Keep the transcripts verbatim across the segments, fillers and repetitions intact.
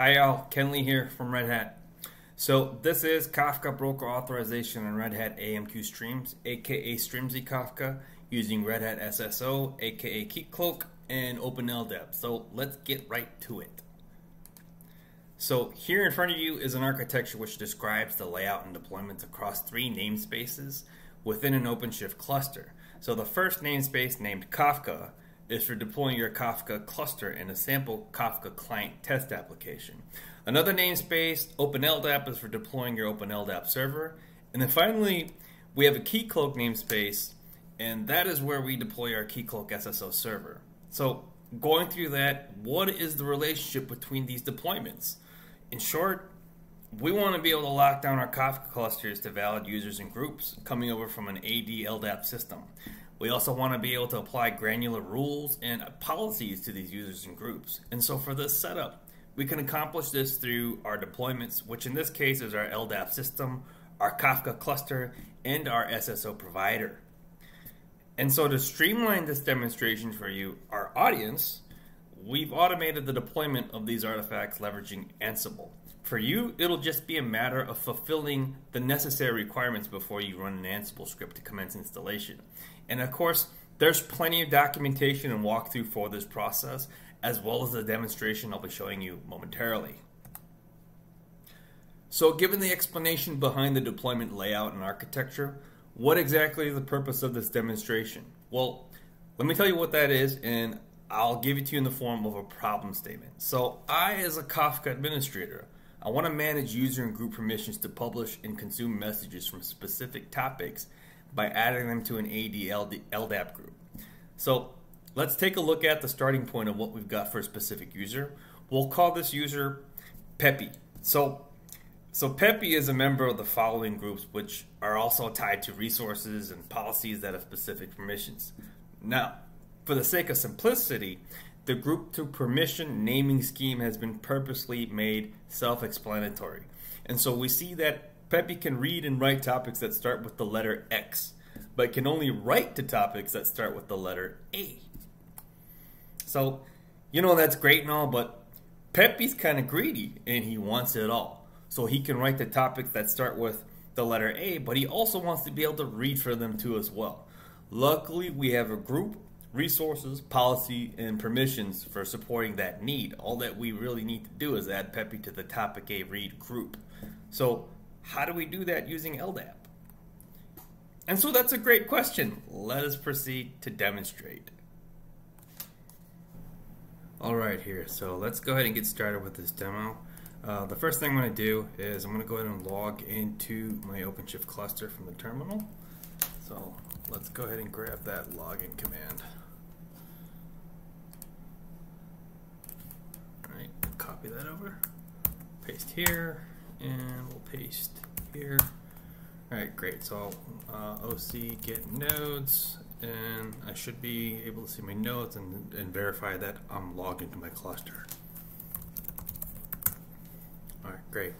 Hi y'all, Ken Lee here from Red Hat. So this is Kafka Broker Authorization on Red Hat A M Q Streams, aka Streamsy Kafka, using Red Hat S S O, aka Keycloak, and OpenLDAP. So let's get right to it. So here in front of you is an architecture which describes the layout and deployments across three namespaces within an OpenShift cluster. So the first namespace, named Kafka, is for deploying your Kafka cluster in a sample Kafka client test application. Another namespace, OpenLDAP, is for deploying your OpenLDAP server. And then finally, we have a Keycloak namespace, and that is where we deploy our Keycloak S S O server. So going through that, what is the relationship between these deployments? In short, we want to be able to lock down our Kafka clusters to valid users and groups coming over from an A D L D A P system. We also want to be able to apply granular rules and policies to these users and groups. And so for this setup, we can accomplish this through our deployments, which in this case is our L D A P system, our Kafka cluster, and our S S O provider. And so to streamline this demonstration for you, our audience, we've automated the deployment of these artifacts leveraging Ansible. For you, it'll just be a matter of fulfilling the necessary requirements before you run an Ansible script to commence installation. And of course, there's plenty of documentation and walkthrough for this process, as well as the demonstration I'll be showing you momentarily. So given the explanation behind the deployment layout and architecture, what exactly is the purpose of this demonstration? Well, let me tell you what that is, and I'll give it to you in the form of a problem statement. So I, as a Kafka administrator, I want to manage user and group permissions to publish and consume messages from specific topics by adding them to an A D L D A P group. So let's take a look at the starting point of what we've got for a specific user. We'll call this user Pepe. So, so Pepe is a member of the following groups, which are also tied to resources and policies that have specific permissions. Now, for the sake of simplicity, the group to permission naming scheme has been purposely made self-explanatory. And so we see that Pepe can read and write topics that start with the letter X, but can only write to topics that start with the letter A. So, you know, that's great and all, but Pepe's kind of greedy and he wants it all. So he can write the topics that start with the letter A, but he also wants to be able to read for them too as well. Luckily, we have a group, resources, policy, and permissions for supporting that need. All that we really need to do is add Pepe to the topic A read group. So how do we do that using L D A P? And so that's a great question. Let us proceed to demonstrate. All right here, so let's go ahead and get started with this demo. Uh, the first thing I'm going to do is I'm going to go ahead and log into my OpenShift cluster from the terminal. So let's go ahead and grab that login command. All right, copy that over, paste here, and we'll paste here. All right, great. So uh, O C get nodes, and I should be able to see my nodes and, and verify that I'm logged into my cluster. All right, great.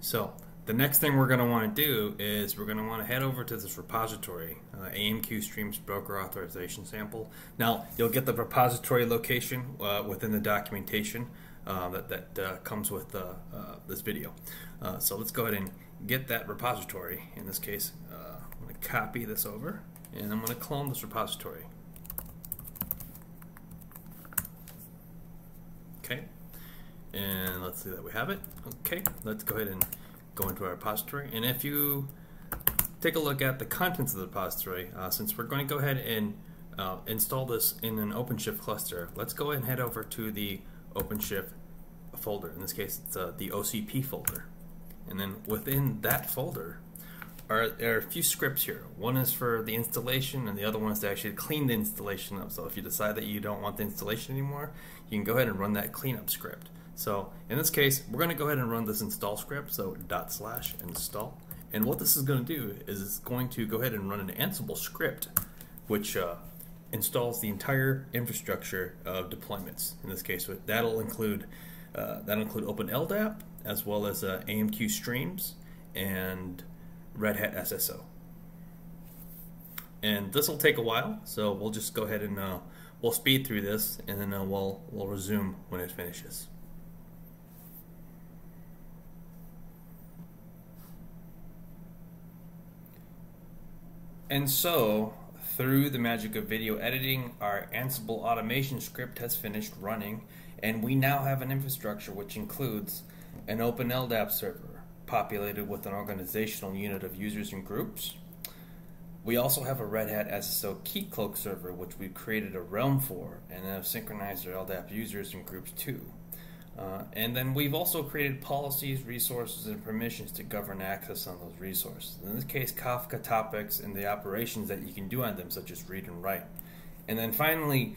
So the next thing we're going to want to do is we're going to want to head over to this repository, uh, A M Q Streams Broker Authorization Sample. Now, you'll get the repository location uh, within the documentation uh, that, that uh, comes with uh, uh, this video. Uh, so let's go ahead and get that repository. In this case, uh, I'm going to copy this over, and I'm going to clone this repository. Okay, and let's see that we have it. Okay, let's go ahead and go into our repository, and if you take a look at the contents of the repository, uh, since we're going to go ahead and uh, install this in an OpenShift cluster, let's go ahead and head over to the OpenShift folder. In this case, it's uh, the O C P folder, and then within that folder are, there are a few scripts here. One is for the installation, and the other one is to actually clean the installation up. So if you decide that you don't want the installation anymore, you can go ahead and run that cleanup script. So in this case, we're going to go ahead and run this install script, so dot slash install. And what this is going to do is it's going to go ahead and run an Ansible script, which uh, installs the entire infrastructure of deployments. In this case, that'll include uh, that'll include OpenLDAP, as well as uh, A M Q Streams and Red Hat S S O. And this will take a while, so we'll just go ahead and uh, we'll speed through this, and then uh, we'll we'll resume when it finishes. And so, through the magic of video editing, our Ansible automation script has finished running, and we now have an infrastructure which includes an OpenLDAP server populated with an organizational unit of users and groups. We also have a Red Hat S S O Keycloak server, which we've created a realm for, and have synchronized our L D A P users and groups to. Uh, and then we've also created policies, resources, and permissions to govern access on those resources. In this case, Kafka topics and the operations that you can do on them, such as read and write. And then finally,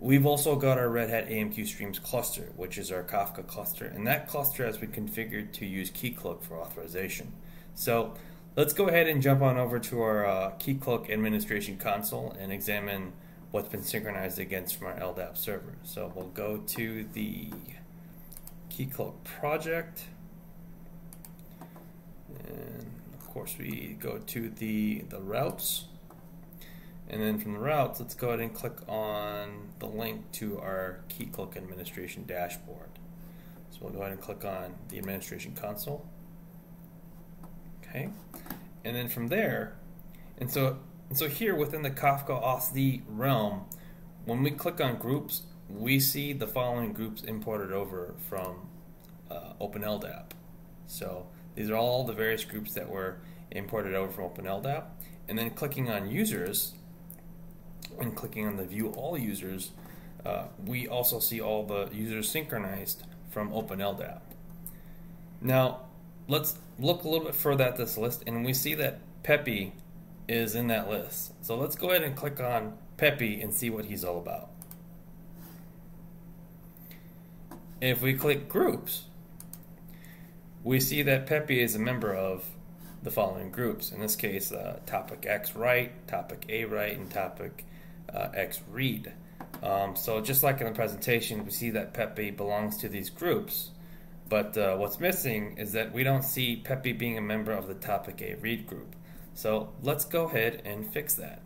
we've also got our Red Hat A M Q Streams cluster, which is our Kafka cluster. And that cluster has been configured to use Keycloak for authorization. So let's go ahead and jump on over to our uh, Keycloak administration console and examine what's been synchronized against from our L D A P server. So we'll go to the Keycloak project, and of course we go to the the routes, and then from the routes let's go ahead and click on the link to our Keycloak administration dashboard. So we'll go ahead and click on the administration console. Okay, and then from there, and so and so here within the Kafka auth realm, when we click on groups, we see the following groups imported over from uh, OpenLDAP. So these are all the various groups that were imported over from OpenLDAP. And then clicking on users and clicking on the view all users, uh, we also see all the users synchronized from OpenLDAP. Now let's look a little bit further at this list, and we see that Pepe is in that list. So let's go ahead and click on Pepe and see what he's all about. If we click groups, we see that Pepe is a member of the following groups. In this case, uh, topic X write, topic A write, and topic uh, X read. Um, so just like in the presentation, we see that Pepe belongs to these groups, but uh, what's missing is that we don't see Pepe being a member of the topic A read group. So let's go ahead and fix that.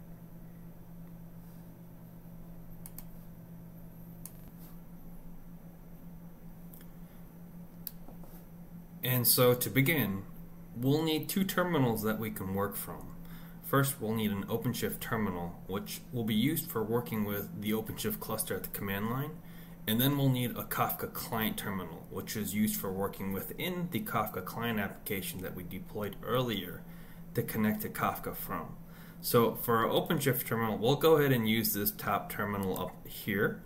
And so to begin, we'll need two terminals that we can work from. First, we'll need an OpenShift terminal, which will be used for working with the OpenShift cluster at the command line. And then we'll need a Kafka client terminal, which is used for working within the Kafka client application that we deployed earlier to connect to Kafka from. So for our OpenShift terminal, we'll go ahead and use this top terminal up here.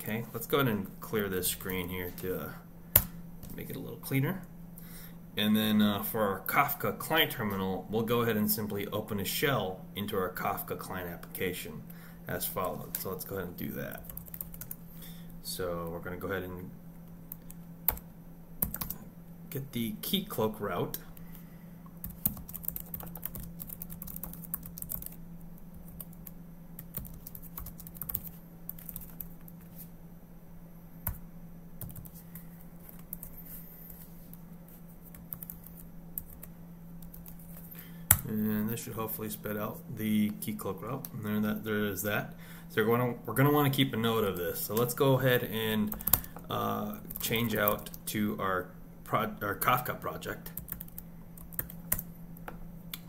Okay, let's go ahead and clear this screen here to make it a little cleaner. And then uh, for our Kafka client terminal, we'll go ahead and simply open a shell into our Kafka client application as follows. So let's go ahead and do that. So we're going to go ahead and get the Keycloak route. And this should hopefully spit out the Keycloak route. And there, that, there is that. So we're going to we're going to want to keep a note of this. So let's go ahead and uh, change out to our pro our Kafka project.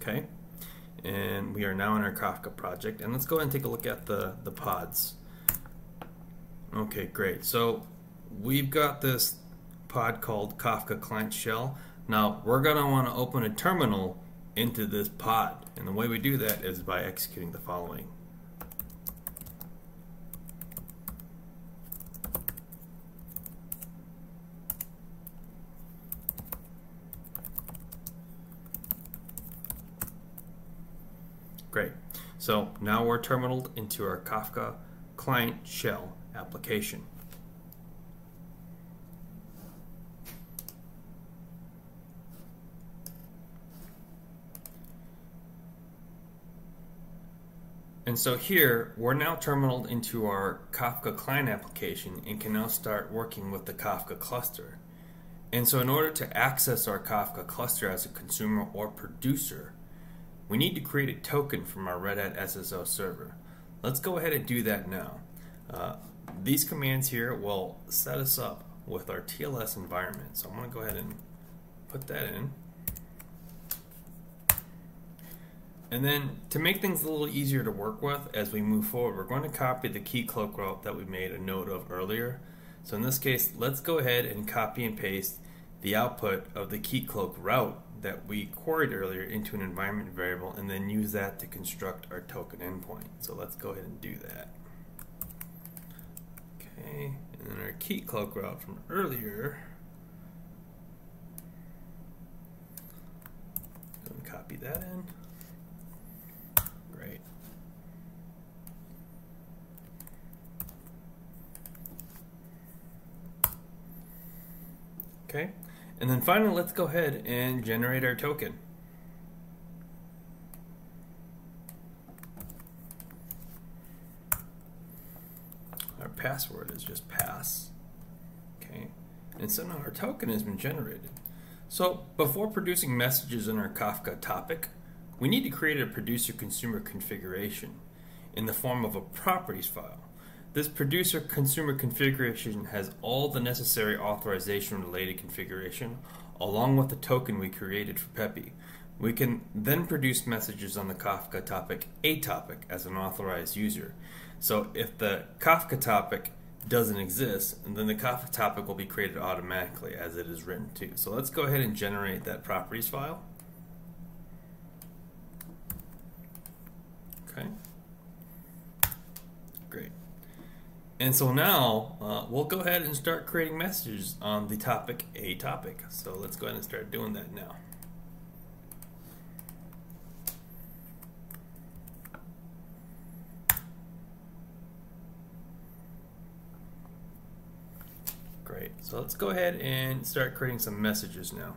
Okay, and we are now in our Kafka project. And let's go ahead and take a look at the the pods. Okay, great. So we've got this pod called Kafka Client Shell. Now we're going to want to open a terminal into this pod, and the way we do that is by executing the following. Great, so now we're terminaled into our Kafka client shell application. And so here, we're now terminaled into our Kafka client application and can now start working with the Kafka cluster. And so in order to access our Kafka cluster as a consumer or producer, we need to create a token from our Red Hat S S O server. Let's go ahead and do that now. Uh, these commands here will set us up with our T L S environment. So I'm going to go ahead and put that in. And then to make things a little easier to work with as we move forward, we're going to copy the Keycloak route that we made a note of earlier. So in this case, let's go ahead and copy and paste the output of the Keycloak route that we queried earlier into an environment variable and then use that to construct our token endpoint. So let's go ahead and do that. Okay, and then our Keycloak route from earlier, go and copy that in. Great. Okay. And then finally, let's go ahead and generate our token. Our password is just pass. Okay. And so now our token has been generated. So before producing messages in our Kafka topic, we need to create a producer-consumer configuration in the form of a properties file. This producer-consumer configuration has all the necessary authorization-related configuration, along with the token we created for Pepe. We can then produce messages on the Kafka topic atopic as an authorized user. So if the Kafka topic doesn't exist, then the Kafka topic will be created automatically as it is written to. So let's go ahead and generate that properties file. Okay. Great. And so now uh, we'll go ahead and start creating messages on the topic a topic. So let's go ahead and start doing that now. Great. So let's go ahead and start creating some messages now.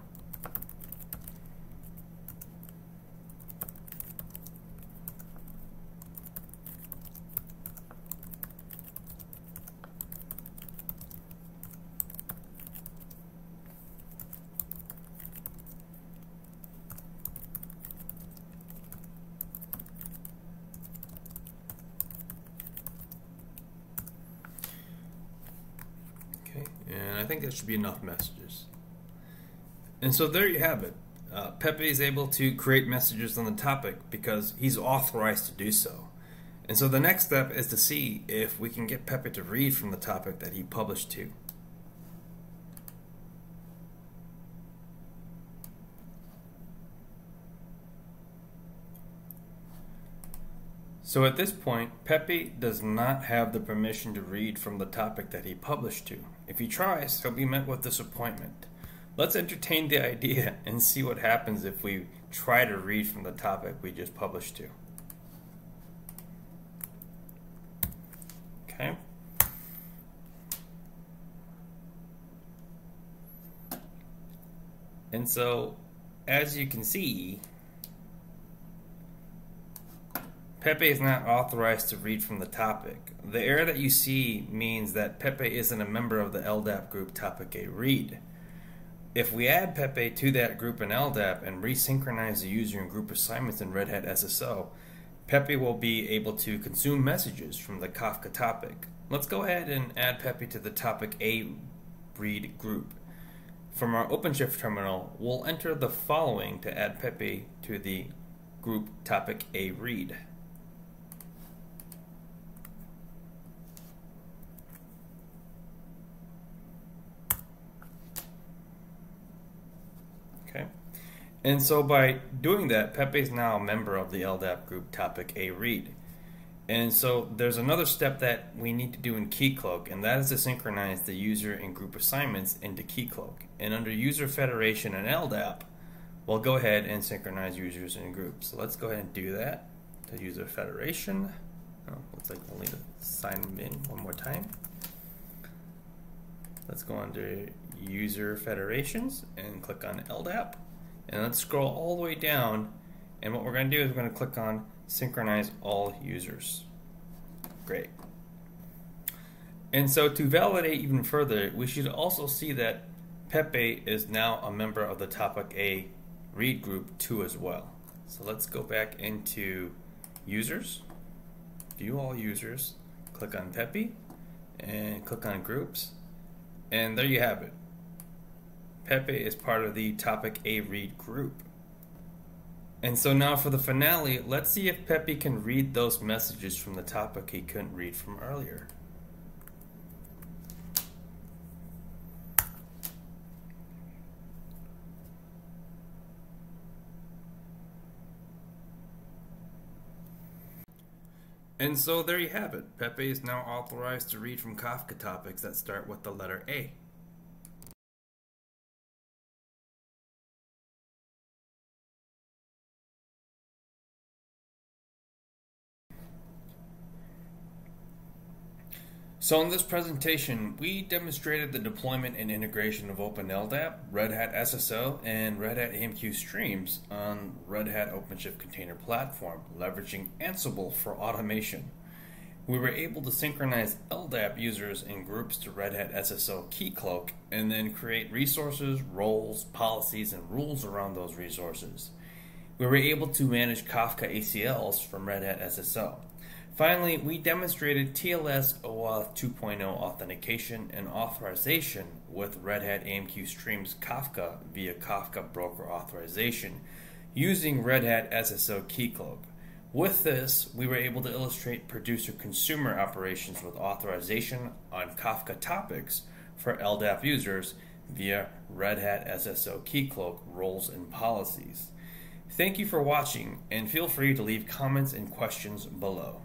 And I think that should be enough messages. And so there you have it. Uh, Pepe is able to create messages on the topic because he's authorized to do so. And so the next step is to see if we can get Pepe to read from the topic that he published to. So at this point, Pepe does not have the permission to read from the topic that he published to. If he tries, he'll be met with disappointment. Let's entertain the idea and see what happens if we try to read from the topic we just published to. Okay. And so, as you can see, Pepe is not authorized to read from the topic. The error that you see means that Pepe isn't a member of the L D A P group topic a read. If we add Pepe to that group in L D A P and resynchronize the user and group assignments in Red Hat S S O, Pepe will be able to consume messages from the Kafka topic. Let's go ahead and add Pepe to the topic a read group. From our OpenShift terminal, we'll enter the following to add Pepe to the group topic a read. And so by doing that, Pepe is now a member of the L D A P group topic a read. And so there's another step that we need to do in Keycloak, and that is to synchronize the user and group assignments into Keycloak. And under user federation and L D A P, we'll go ahead and synchronize users and groups. So let's go ahead and do that to user federation. Oh, looks like we'll need to sign them in one more time. Let's go under user federations and click on L D A P. And let's scroll all the way down, and what we're going to do is we're going to click on synchronize all users. Great. And so to validate even further, we should also see that Pepe is now a member of the topic a read group two as well. So let's go back into users, view all users, click on Pepe, and click on groups, and there you have it. Pepe is part of the topic a read group. And so now for the finale, let's see if Pepe can read those messages from the topic he couldn't read from earlier. And so there you have it. Pepe is now authorized to read from Kafka topics that start with the letter A. So in this presentation, we demonstrated the deployment and integration of OpenLDAP, Red Hat S S O, and Red Hat A M Q Streams on Red Hat OpenShift Container Platform, leveraging Ansible for automation. We were able to synchronize L D A P users in groups to Red Hat S S O Keycloak, and then create resources, roles, policies, and rules around those resources. We were able to manage Kafka A C Ls from Red Hat S S O. Finally, we demonstrated T L S OAuth two point oh authentication and authorization with Red Hat A M Q Streams Kafka via Kafka Broker Authorization using Red Hat S S O Keycloak. With this, we were able to illustrate producer-consumer operations with authorization on Kafka topics for L D A P users via Red Hat S S O Keycloak roles and policies. Thank you for watching, and feel free to leave comments and questions below.